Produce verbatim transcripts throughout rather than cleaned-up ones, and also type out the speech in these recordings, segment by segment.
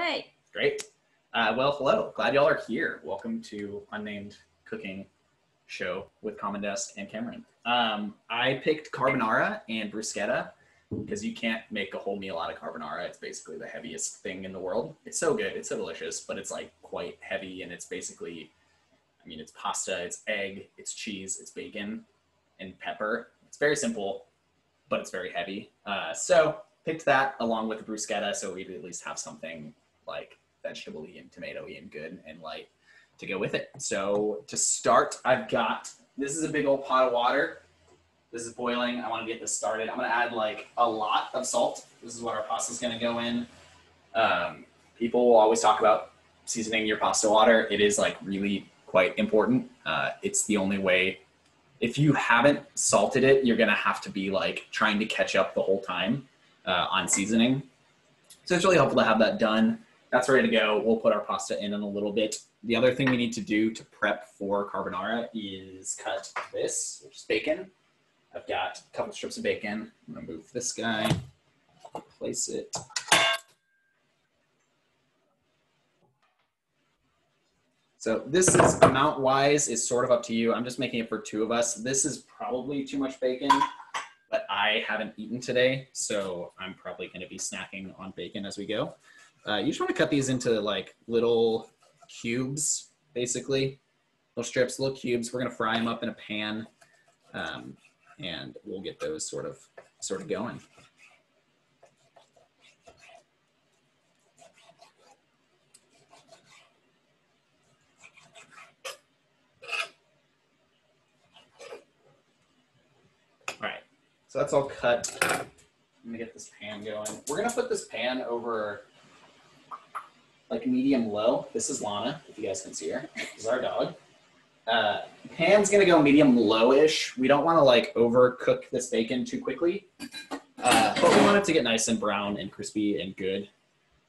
away. Great. Uh, well, hello. Glad y'all are here. Welcome to Unnamed Cooking Show with Common Desk and Cameron. Um, I picked carbonara and bruschetta because you can't make a whole meal out of carbonara. It's basically the heaviest thing in the world. It's so good. It's so delicious, but it's like quite heavy, and it's basically, I mean, it's pasta, it's egg, it's cheese, it's bacon, and pepper. It's very simple, but it's very heavy. Uh, so picked that along with the bruschetta, so we'd at least have something like vegetable-y and tomato-y and good and light to go with it. So to start, I've got, this is a big old pot of water. This is boiling. I want to get this started. I'm going to add like a lot of salt. This is what our pasta is going to go in. Um, people will always talk about seasoning your pasta water. It is like really quite important. Uh, it's the only way. If you haven't salted it, you're going to have to be like trying to catch up the whole time uh, on seasoning. So it's really helpful to have that done. That's ready to go. We'll put our pasta in in a little bit. The other thing we need to do to prep for carbonara is cut this, which is bacon. I've got a couple strips of bacon. I'm gonna move this guy, place it. So this is amount-wise is sort of up to you. I'm just making it for two of us. This is probably too much bacon, but I haven't eaten today, so I'm probably gonna be snacking on bacon as we go. Uh, you just wanna cut these into like little cubes, basically. Little strips, little cubes. We're gonna fry them up in a pan. Um, and we'll get those sort of, sort of going. All right, so that's all cut. I'm gonna get this pan going. We're gonna put this pan over like medium low. This is Lana, if you guys can see her. This is our dog. Uh, pan's gonna go medium low-ish. We don't wanna like overcook this bacon too quickly, uh, but we want it to get nice and brown and crispy and good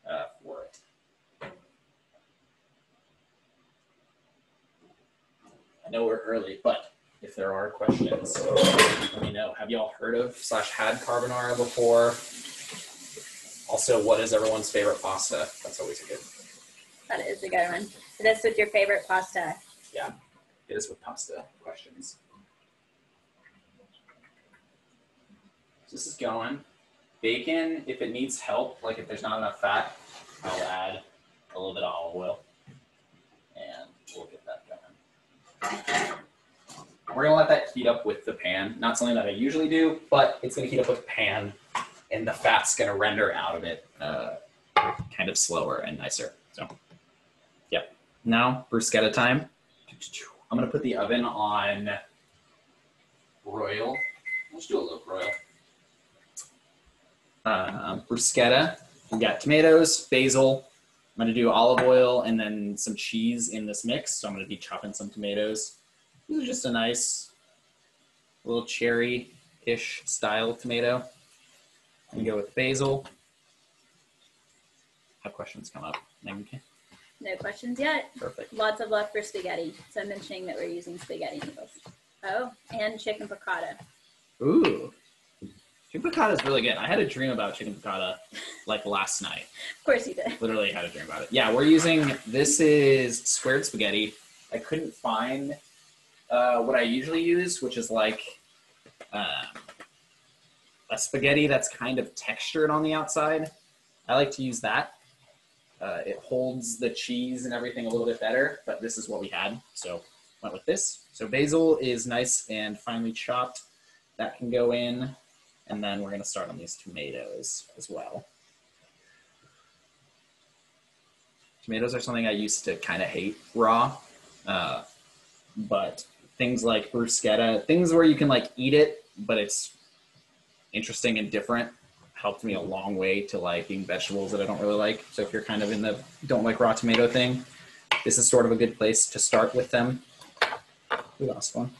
uh, for it. I know we're early, but if there are questions, let me know. Have y'all heard of slash had carbonara before? Also, what is everyone's favorite pasta? That's always a good one. That is a good one. So that's with your favorite pasta. Yeah. It is with pasta questions. So this is going. Bacon, if it needs help, like if there's not enough fat, I'll add a little bit of olive oil and we'll get that going. We're gonna let that heat up with the pan. Not something that I usually do, but it's gonna heat up with the pan and the fat's gonna render out of it uh, kind of slower and nicer. So, yeah. Now, bruschetta time. I'm gonna put the oven on broil. Let's do a little broil. Uh, bruschetta, we got tomatoes, basil. I'm gonna do olive oil and then some cheese in this mix. So I'm gonna be chopping some tomatoes. This is just a nice little cherry-ish style tomato. I'm gonna go with basil. Have questions come up. No questions yet. Perfect. Lots of love for spaghetti. So I'm mentioning that we're using spaghetti noodles. Oh, and chicken piccata. Ooh. Chicken piccata is really good. I had a dream about chicken piccata like last night. Of course you did. Literally had a dream about it. Yeah, we're using, this is squared spaghetti. I couldn't find uh, what I usually use, which is like uh, a spaghetti that's kind of textured on the outside. I like to use that. Uh, it holds the cheese and everything a little bit better, but this is what we had, so went with this. So basil is nice and finely chopped. That can go in, and then we're gonna start on these tomatoes as well. Tomatoes are something I used to kind of hate raw, uh, but things like bruschetta, things where you can like eat it, but it's interesting and different, helped me a long way to liking vegetables that I don't really like. So if you're kind of in the don't like raw tomato thing, this is sort of a good place to start with them. We lost one.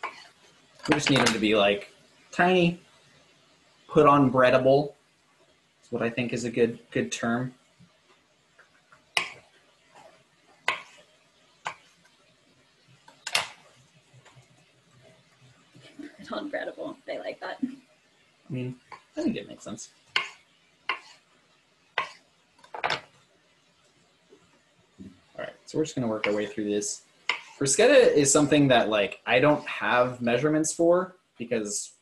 We just need them to be like tiny, put on breadable. That's what I think is a good, good term. Incredible. They like that. I mean, I think it makes sense. All right, so we're just gonna work our way through this. Bruschetta is something that like I don't have measurements for because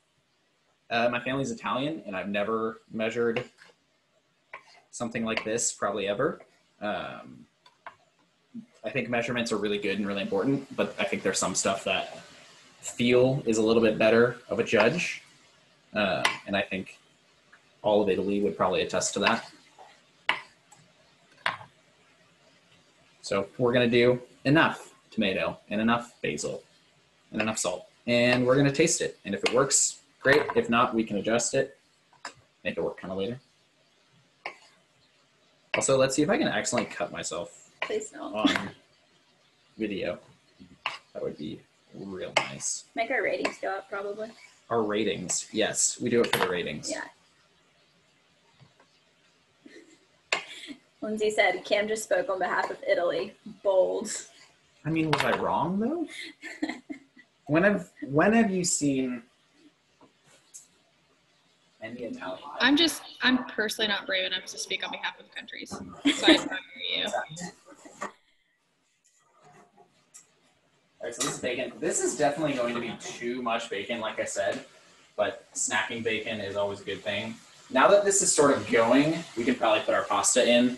uh, my family's Italian and I've never measured something like this probably ever. Um, I think measurements are really good and really important, but I think there's some stuff that feel is a little bit better of a judge. Uh, and I think all of Italy would probably attest to that. So we're gonna do enough tomato and enough basil and enough salt, and we're gonna taste it. And if it works, great. If not, we can adjust it, make it work kind of later. Also, let's see if I can accidentally cut myself Please no. on video. That would be real nice. Make our ratings go up, probably. Our ratings, yes. We do it for the ratings. Yeah. Lindsay said, Cam just spoke on behalf of Italy. Bold. I mean, was I wrong, though? When have, when have you seen... I'm just, I'm personally not brave enough to speak on behalf of countries, so I admire you. All right, so this is bacon. This is definitely going to be too much bacon, like I said, but snacking bacon is always a good thing. Now that this is sort of going, we can probably put our pasta in.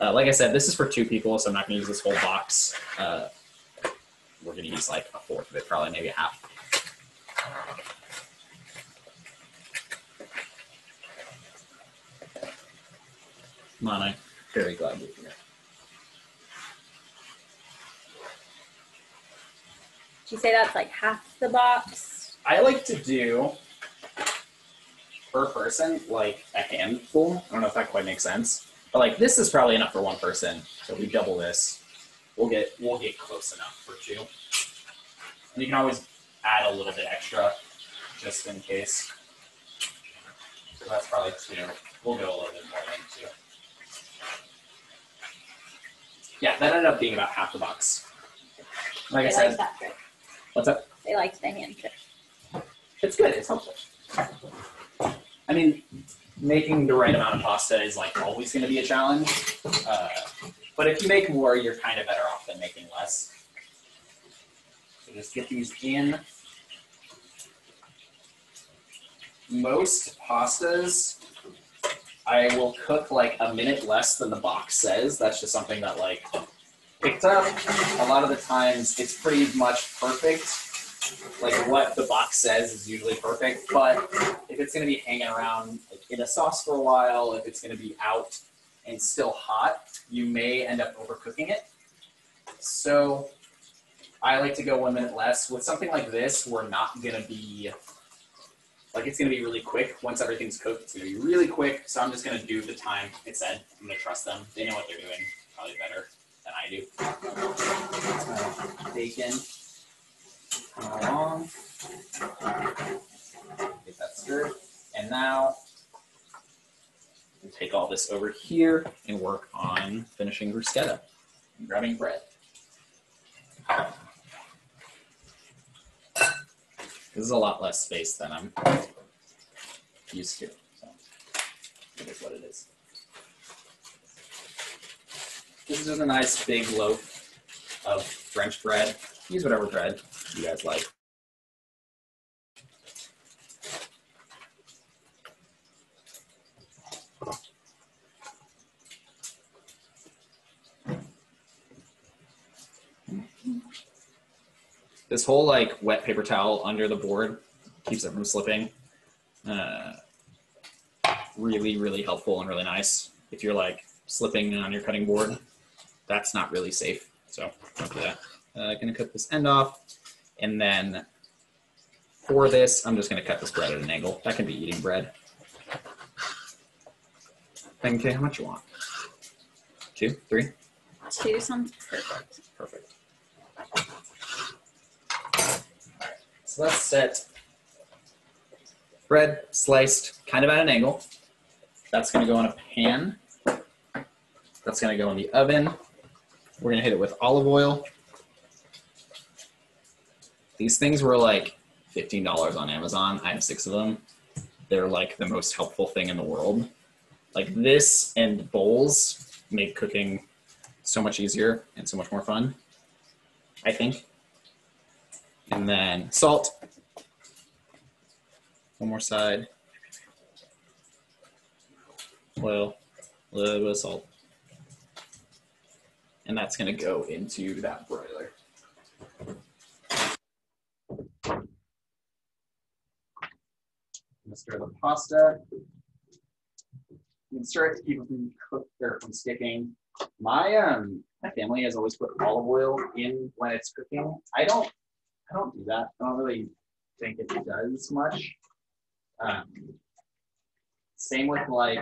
Uh, like I said, this is for two people, so I'm not going to use this whole box. Uh, we're going to use like a fourth of it, probably maybe half. Mono, very glad you're here. Did you say that's like half the box? I like to do, per person, like a handful. I don't know if that quite makes sense. But like this is probably enough for one person. So if we double this, we'll get, we'll get close enough for two. And you can always add a little bit extra, just in case. So that's probably two. We'll go a little bit more than two. Yeah, that ended up being about half the box. Like they I said, like that trick. What's up? They liked the hand trick. It's good. It's helpful. I mean, making the right amount of pasta is like always going to be a challenge. Uh, but if you make more, you're kind of better off than making less. So just get these in. Most pastas, I will cook like a minute less than the box says. That's just something that like picked up. A lot of the times it's pretty much perfect. Like what the box says is usually perfect, but if it's gonna be hanging around like, in a sauce for a while, if it's gonna be out and still hot, you may end up overcooking it. So I like to go one minute less. With something like this, we're not gonna be Like it's gonna be really quick. Once everything's cooked, it's gonna be really quick. So I'm just gonna do the time it said. I'm gonna trust them. They know what they're doing probably better than I do. Uh, bacon, come along. Get that stirred. And now we'll take all this over here and work on finishing bruschetta. I'm grabbing bread. This is a lot less space than I'm used to, so it is what it is. This is just a nice big loaf of French bread. Use whatever bread you guys like. This whole like wet paper towel under the board keeps it from slipping. Uh, really, really helpful and really nice. If you're like slipping on your cutting board, that's not really safe. So don't do that. Uh, gonna cut this end off, and then for this, I'm just gonna cut this bread at an angle. That can be eating bread. Thank you. How much you want? Two, three. Two sounds perfect. Perfect. So let's set bread sliced kind of at an angle. That's going to go in a pan. That's going to go in the oven. We're going to hit it with olive oil. These things were like fifteen dollars on Amazon. I have six of them. they're like the most helpful thing in the world. Like this and bowls make cooking so much easier and so much more fun, I think. And then salt. One more side. Oil, a little bit of salt. And that's gonna go into that broiler. Stir the pasta. You can stir it even from cooked or from sticking. My um, my family has always put olive oil in when it's cooking. I don't, I don't do that. I don't really think it does much. Um, same with like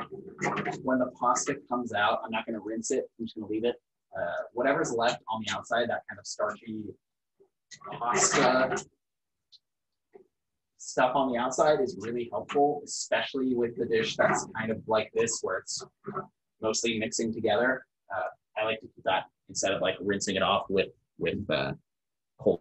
when the pasta comes out, I'm not going to rinse it. I'm just going to leave it. Uh, whatever's left on the outside, that kind of starchy pasta stuff on the outside is really helpful, especially with the dish that's kind of like this, where it's mostly mixing together. Uh, I like to do that instead of like rinsing it off with with uh, cold.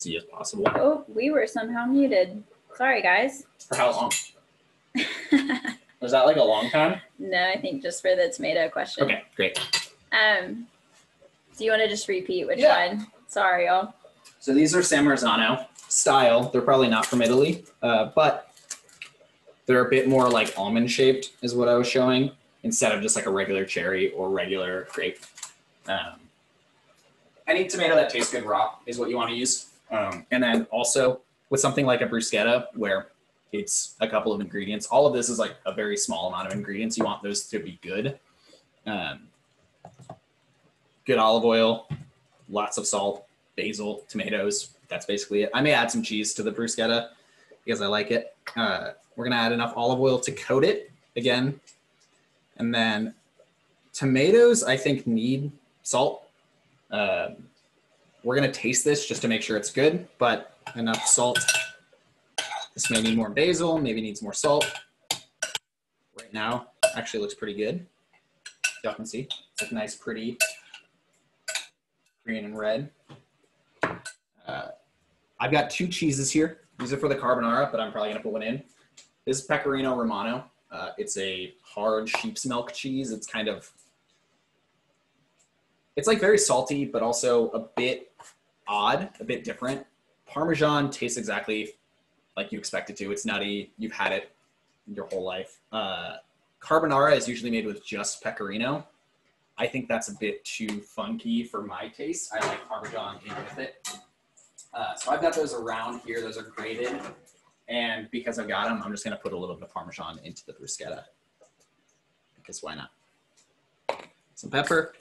See as possible. Oh, we were somehow muted. Sorry, guys. For how long? Was that like a long time? No, I think just for the tomato question. Okay, great. Um, do you want to just repeat which yeah. one? Sorry, y'all. So these are San Marzano style. They're probably not from Italy, uh, but they're a bit more like almond shaped is what I was showing, instead of just like a regular cherry or regular grape. Um, any tomato that tastes good raw is what you want to use. Um, and then also with something like a bruschetta, where it's a couple of ingredients, all of this is like a very small amount of ingredients. You want those to be good. Um, good olive oil, lots of salt, basil, tomatoes. That's basically it. I may add some cheese to the bruschetta because I like it. Uh, we're going to add enough olive oil to coat it again. And then tomatoes, I think, need salt. Uh, We're gonna taste this just to make sure it's good, but enough salt. This may need more basil, maybe needs more salt. Right now, actually looks pretty good. Y'all can see, it's a nice, pretty green and red. Uh, I've got two cheeses here. These are for the carbonara, but I'm probably gonna put one in. This is Pecorino Romano. Uh, it's a hard sheep's milk cheese. It's kind of, it's like very salty, but also a bit odd, a bit different. Parmesan tastes exactly like you expect it to. It's nutty. You've had it your whole life. Uh, carbonara is usually made with just pecorino. I think that's a bit too funky for my taste. I like Parmesan in with it. Uh, so I've got those around here. Those are grated. And because I've got them, I'm just going to put a little bit of Parmesan into the bruschetta. Because why not? Some pepper.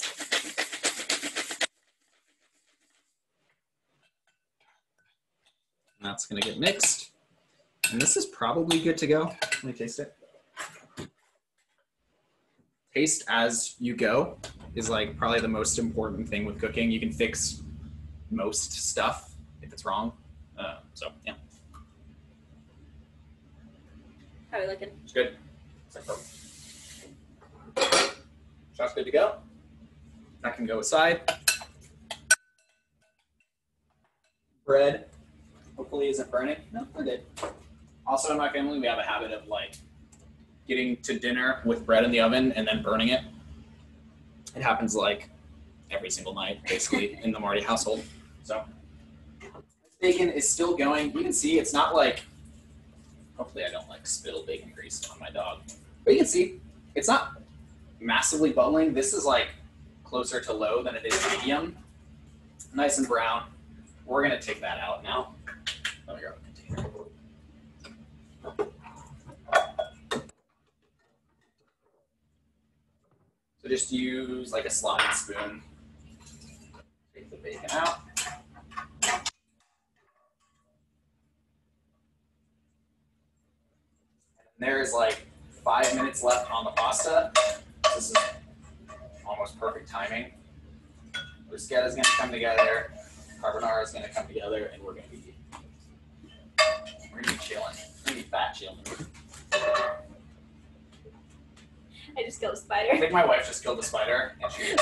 That's gonna get mixed. And this is probably good to go. Let me taste it. Taste as you go is like probably the most important thing with cooking. You can fix most stuff if it's wrong. Uh, so yeah. How are we looking? It's good. It's like perfect. That's good to go. That can go aside. Bread. Hopefully isn't burning. No, we're good. Also in my family, we have a habit of like getting to dinner with bread in the oven and then burning it. It happens like every single night, basically, in the Marti household. So bacon is still going. You can see it's not like, hopefully I don't like spittle bacon grease on my dog, but you can see it's not massively bubbling. This is like closer to low than it is medium. Nice and brown. We're gonna take that out now. Let me grab a container. But just use like a slotted spoon. Take the bacon out. There is like five minutes left on the pasta. This is almost perfect timing. Bruschetta is going to come together. Carbonara is going to come together, and we're going to be we're going to be chilling. We're going to be fat chilling. I just killed a spider. I think my wife just killed a spider, and she was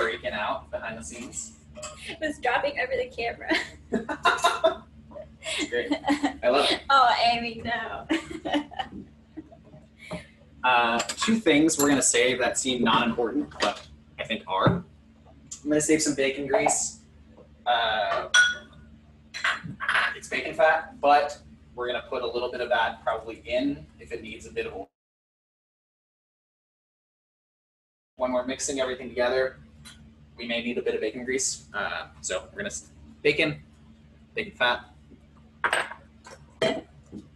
freaking out behind the scenes. It was dropping over the camera. Great. I love it. Oh, Amy, no. Uh, two things we're going to save that seem not important, but I think are. I'm going to save some bacon grease. Uh, it's bacon fat, but we're going to put a little bit of that probably in if it needs a bit of oil. When we're mixing everything together, we may need a bit of bacon grease. Uh, so we're going to bacon, bacon fat,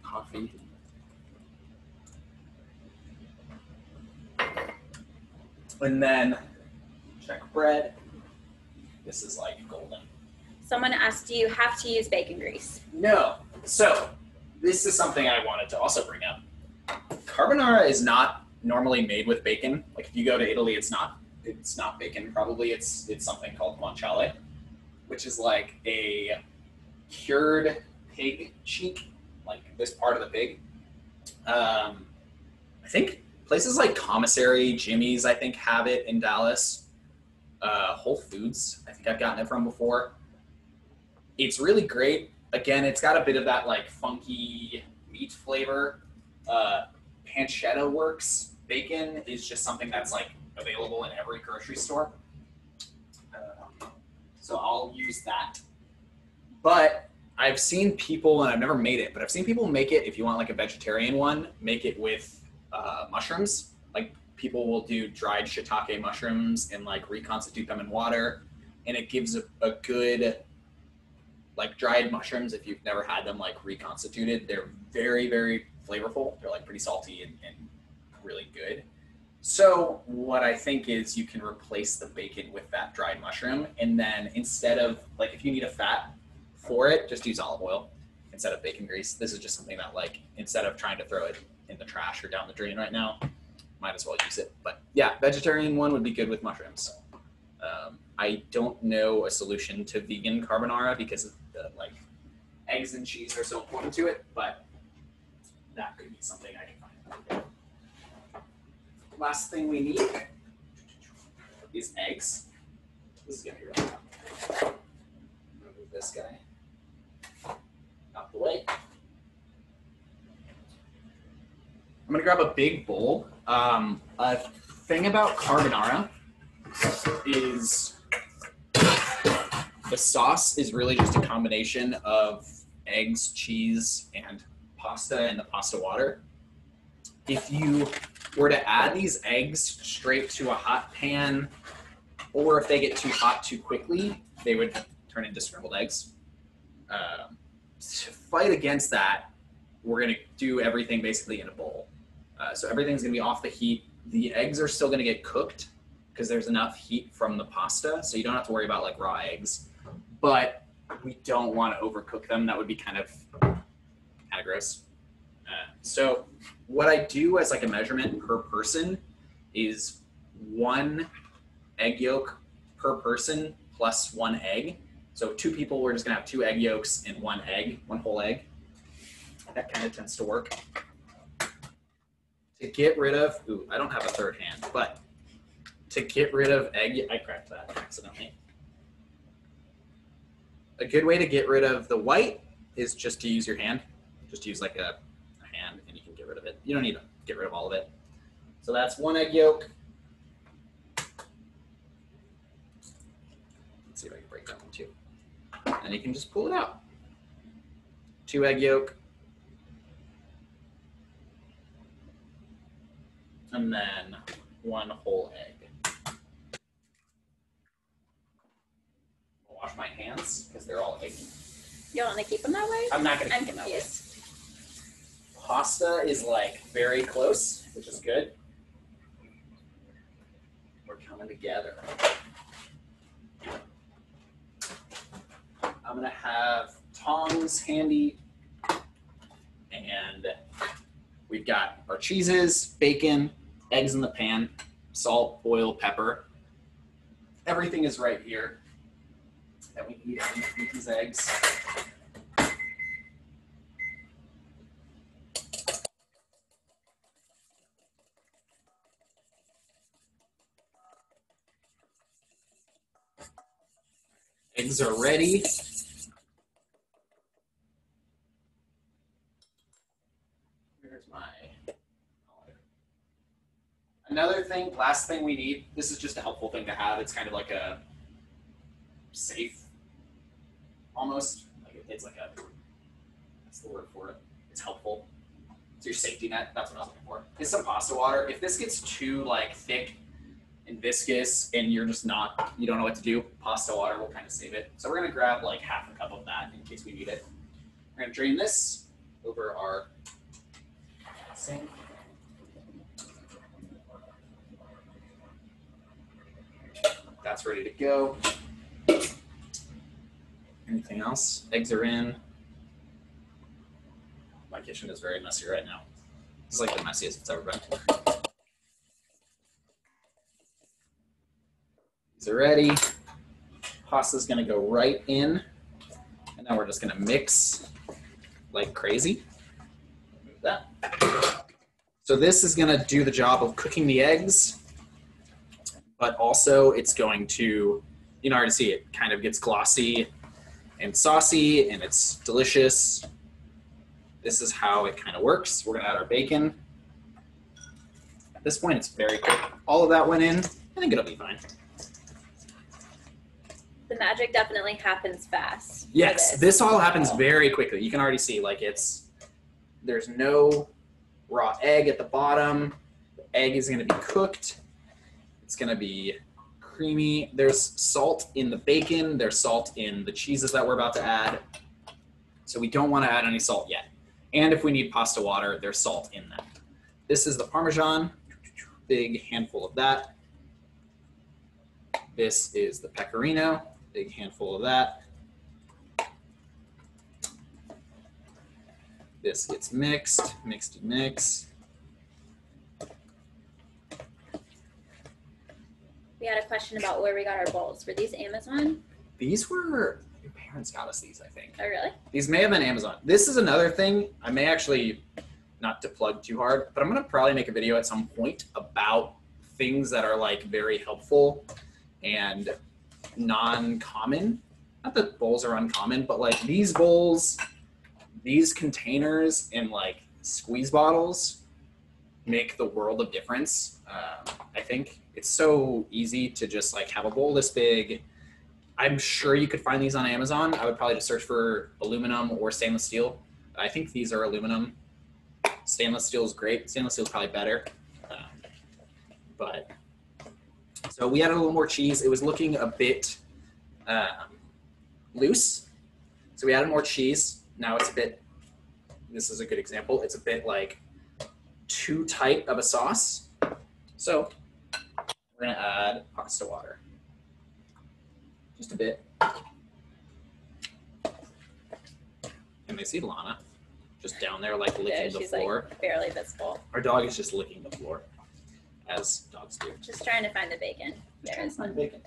coffee. And then check bread. This is like golden. Someone asked, do you have to use bacon grease? No. So this is something I wanted to also bring up. Carbonara is not normally made with bacon. Like if you go to Italy, it's not it's not bacon probably. It's it's something called guanciale, which is like a cured pig cheek, like this part of the pig. Um, I think places like Commissary, Jimmy's, I think, have it in Dallas. Uh, Whole Foods, I think I've gotten it from before. It's really great. Again, it's got a bit of that like funky meat flavor. Uh, pancetta works. Bacon is just something that's like available in every grocery store. Uh, so I'll use that. But I've seen people, and I've never made it, but I've seen people make it, if you want like a vegetarian one, make it with Uh, mushrooms. Like people will do dried shiitake mushrooms and like reconstitute them in water, and it gives a, a good, like dried mushrooms, if you've never had them like reconstituted, they're very very flavorful. They're like pretty salty and, and really good. So what I think is you can replace the bacon with that dried mushroom, and then instead of like if you need a fat for it, just use olive oil instead of bacon grease. This is just something that like instead of trying to throw it in the trash or down the drain right now, might as well use it. But yeah, vegetarian one would be good with mushrooms. Um, I don't know a solution to vegan carbonara because the, like eggs and cheese are so important to it, but that could be something I can find. Last thing we need is eggs. This is gonna be really tough. Move this guy out the way. I'm gonna grab a big bowl. Um, a thing about carbonara is the sauce is really just a combination of eggs, cheese, and pasta and the pasta water. If you were to add these eggs straight to a hot pan, or if they get too hot too quickly, they would turn into scrambled eggs. Uh, to fight against that, we're gonna do everything basically in a bowl. Uh, so everything's gonna be off the heat. The eggs are still gonna get cooked because there's enough heat from the pasta. So you don't have to worry about like raw eggs, but we don't wanna overcook them. That would be kind of, kind of gross. Uh, so what I do as like a measurement per person is one egg yolk per person plus one egg. So two people, we're just gonna have two egg yolks and one egg, one whole egg. That kind of tends to work. To get rid of, ooh, I don't have a third hand, but to get rid of egg, I cracked that accidentally. A good way to get rid of the white is just to use your hand. Just use like a, a hand and you can get rid of it. You don't need to get rid of all of it. So that's one egg yolk. Let's see if I can break that one too. And you can just pull it out. Two egg yolk. And then one whole egg. I'll wash my hands because they're all eggy. You don't want to keep them that way? I'm not going to keep them that way. Pasta is like very close, which is good. We're together. I'm gonna have tongs handy, and we've got our cheeses, bacon, eggs in the pan, salt, oil, pepper. Everything is right here that we need to eat these eggs. Eggs are ready. Here's my collar. Another thing, last thing we need, this is just a helpful thing to have. It's kind of like a safe, almost. Like it's like a, that's the word for it. It's helpful. It's your safety net. That's what I was looking for. It's some pasta water. If this gets too like thick and viscous and you're just not, you don't know what to do, pasta water will kind of save it. So we're gonna grab like half a cup of that in case we need it. We're gonna drain this over our sink. That's ready to go. Anything else? Eggs are in. My kitchen is very messy right now. This is like the messiest it's ever been. These are ready. Pasta's gonna go right in, and now we're just gonna mix like crazy. Move that. So this is gonna do the job of cooking the eggs, but also it's going to, you know, already see it kind of gets glossy and saucy, and it's delicious. This is how it kind of works. We're gonna add our bacon. At this point, it's very quick. All of that went in. I think it'll be fine. The magic definitely happens fast. Yes, this. this all happens very quickly. You can already see like it's, there's no raw egg at the bottom. The egg is gonna be cooked. It's gonna be creamy. There's salt in the bacon. There's salt in the cheeses that we're about to add. So we don't wanna add any salt yet. And if we need pasta water, there's salt in that. This is the Parmesan, big handful of that. This is the Pecorino. Big handful of that. This gets mixed, mixed and mixed. We had a question about where we got our bowls. Were these Amazon? These were, your parents got us these, I think. Oh, really? These may have been Amazon. This is another thing. I may actually, not to plug too hard, but I'm gonna probably make a video at some point about things that are like very helpful and non-common. Not that bowls are uncommon, but like these bowls, these containers, and like squeeze bottles make the world of difference. Um, I think it's so easy to just like have a bowl this big. I'm sure you could find these on Amazon. I would probably just search for aluminum or stainless steel. I think these are aluminum. Stainless steel is great. Stainless steel is probably better, um, but. So we added a little more cheese. It was looking a bit um, loose. So we added more cheese. Now it's a bit, this is a good example. It's a bit like too tight of a sauce. So we're gonna add pasta water. Just a bit. And they see Lana just down there like licking yeah, the floor. Like barely visible. Our dog is just licking the floor, as dogs do. Just trying to find the bacon. There is one. Bacon.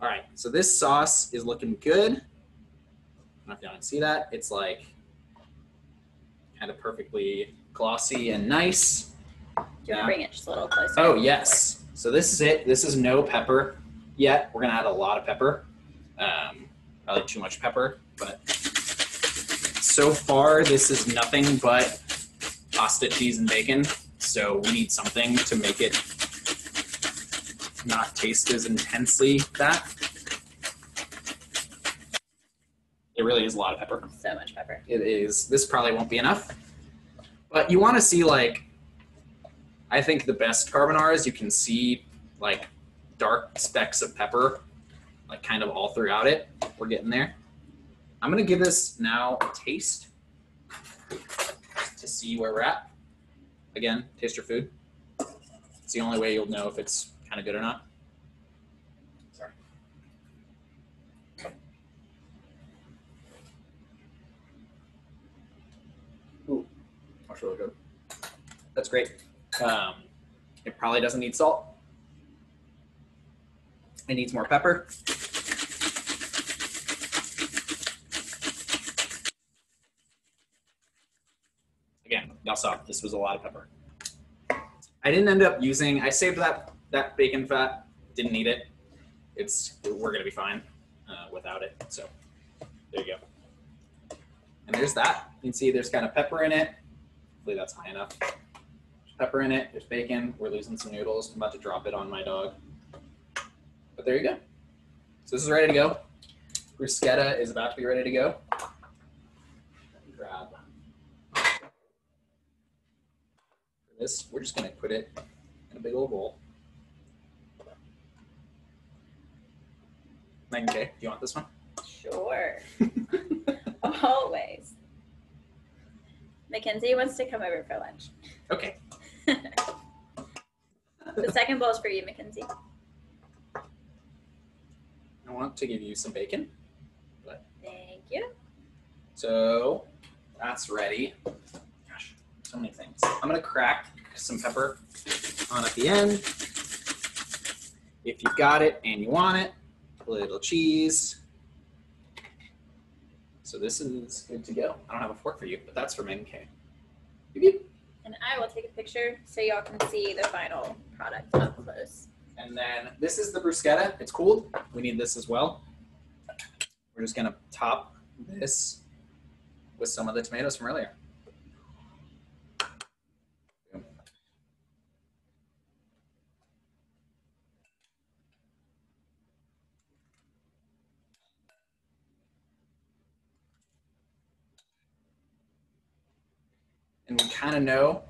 All right, so this sauce is looking good. I don't know if y'all can see that. It's like kind of perfectly glossy and nice. Do you want to bring it just a little closer? Oh, yes. So this is it. This is no pepper yet. We're going to add a lot of pepper. Um, probably too much pepper, but so far this is nothing but pasta, cheese, and bacon. So we need something to make it not taste as intensely that. It really is a lot of pepper. So much pepper. It is. This probably won't be enough. But you want to see like, I think the best carbonaras, you can see like dark specks of pepper, like kind of all throughout it. We're getting there. I'm going to give this now a taste to see where we're at. Again, taste your food. It's the only way you'll know if it's kind of good or not. Sorry. Ooh, that's really good. That's great. Um, it probably doesn't need salt. It needs more pepper. Again, y'all saw this was a lot of pepper. I didn't end up using, I saved that, that bacon fat, didn't need it. It's, we're gonna be fine uh, without it, so there you go. And there's that. You can see there's kind of pepper in it. Hopefully that's high enough. There's pepper in it, there's bacon, we're losing some noodles. I'm about to drop it on my dog. But there you go. So this is ready to go. Bruschetta is about to be ready to go. Grab this. We're just gonna put it in a big old bowl. Megan Kay, do you want this one? Sure. Always. Mackenzie wants to come over for lunch. Okay. The second bowl is for you, Mackenzie. I want to give you some bacon. But thank you. So that's ready. Gosh, so many things. I'm gonna crack some pepper on at the end. If you've got it and you want it, a little cheese. So this is good to go. I don't have a fork for you, but that's for Megan Kay. And I will take a picture so y'all can see the final product up close. And then this is the bruschetta. It's cooled. We need this as well. We're just gonna top this with some of the tomatoes from earlier. And we kind of know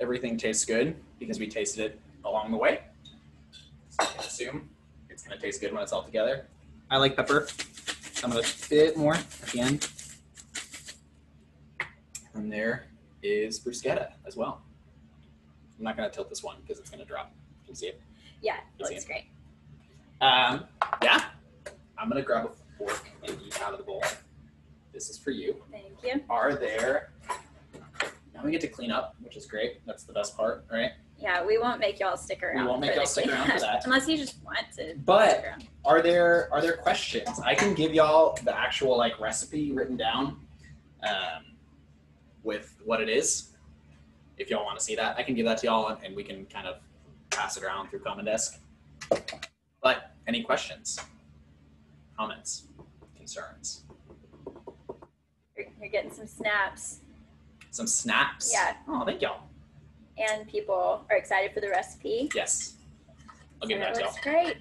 everything tastes good because we tasted it along the way. I assume it's gonna taste good when it's all together. I like pepper. I'm gonna a bit more at the end. And there is bruschetta as well. I'm not gonna tilt this one because it's gonna drop. You can see it. Yeah, it looks great. Um, yeah, I'm gonna grab a fork and eat out of the bowl. This is for you. Thank you. Are there, now we get to clean up, which is great. That's the best part, right? Yeah, we won't make y'all stick around. We won't make y'all stick around for that. Unless you just want to. But are there are there questions? I can give y'all the actual like recipe written down um, with what it is. If y'all want to see that, I can give that to y'all and, and we can kind of pass it around through Common Desk. But any questions, comments, concerns? You're, you're getting some snaps. Some snaps? Yeah. Oh, thank y'all. And people are excited for the recipe. Yes. I'll give that to you. That's great.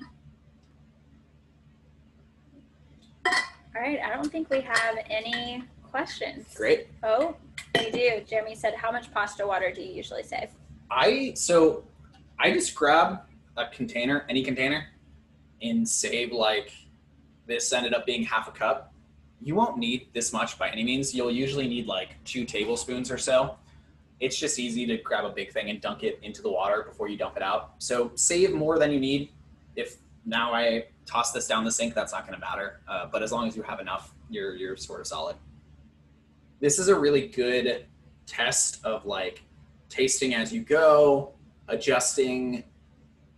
All right, I don't think we have any questions. Great. Oh, we do. Jeremy said, how much pasta water do you usually save? I, so I just grab a container, any container, and save like, this ended up being half a cup. You won't need this much by any means. You'll usually need like two tablespoons or so. It's just easy to grab a big thing and dunk it into the water before you dump it out. So save more than you need. If now I toss this down the sink, that's not gonna matter. Uh, but as long as you have enough, you're, you're sort of solid. This is a really good test of like tasting as you go, adjusting.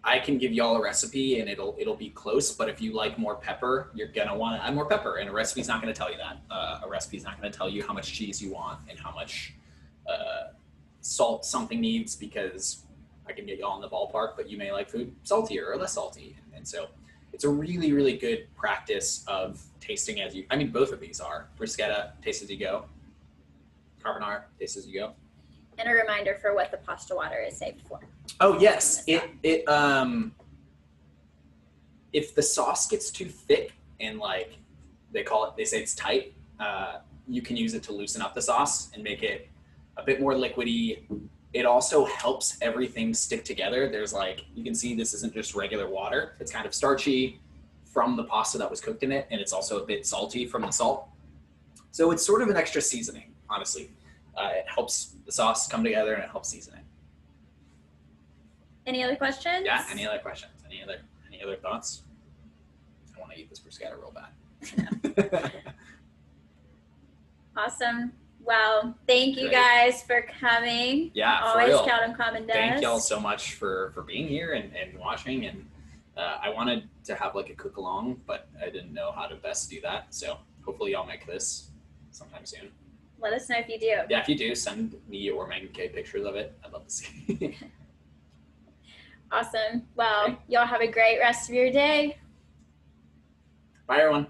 I can give y'all a recipe and it'll it'll be close, but if you like more pepper, you're gonna wanna add more pepper, and a recipe's not gonna tell you that. Uh, a recipe's not gonna tell you how much cheese you want and how much, uh, salt something needs, because I can get y'all in the ballpark, but you may like food saltier or less salty. And so it's a really, really good practice of tasting as you, I mean, both of these are. Bruschetta, taste as you go. Carbonara, taste as you go. And a reminder for what the pasta water is saved for. Oh yes, it, it, um, if the sauce gets too thick and like they call it, they say it's tight, uh, you can use it to loosen up the sauce and make it a bit more liquidy. It also helps everything stick together. There's like, you can see this isn't just regular water. It's kind of starchy from the pasta that was cooked in it. And it's also a bit salty from the salt. So it's sort of an extra seasoning, honestly. Uh, it helps the sauce come together and it helps season it. Any other questions? Yeah, any other questions? Any other any other thoughts? I want to eat this bruschetta real bad. Awesome. Well, thank you Great. guys for coming. Yeah, always for real. Count on Common Desk. Thank y'all so much for for being here and, and watching. And uh, I wanted to have like a cook along, but I didn't know how to best do that. So hopefully y'all make this sometime soon. Let us know if you do. Yeah, if you do, send me or Megan K pictures of it. I'd love to see. Awesome. Well, y'all have a great rest of your day. Bye, everyone.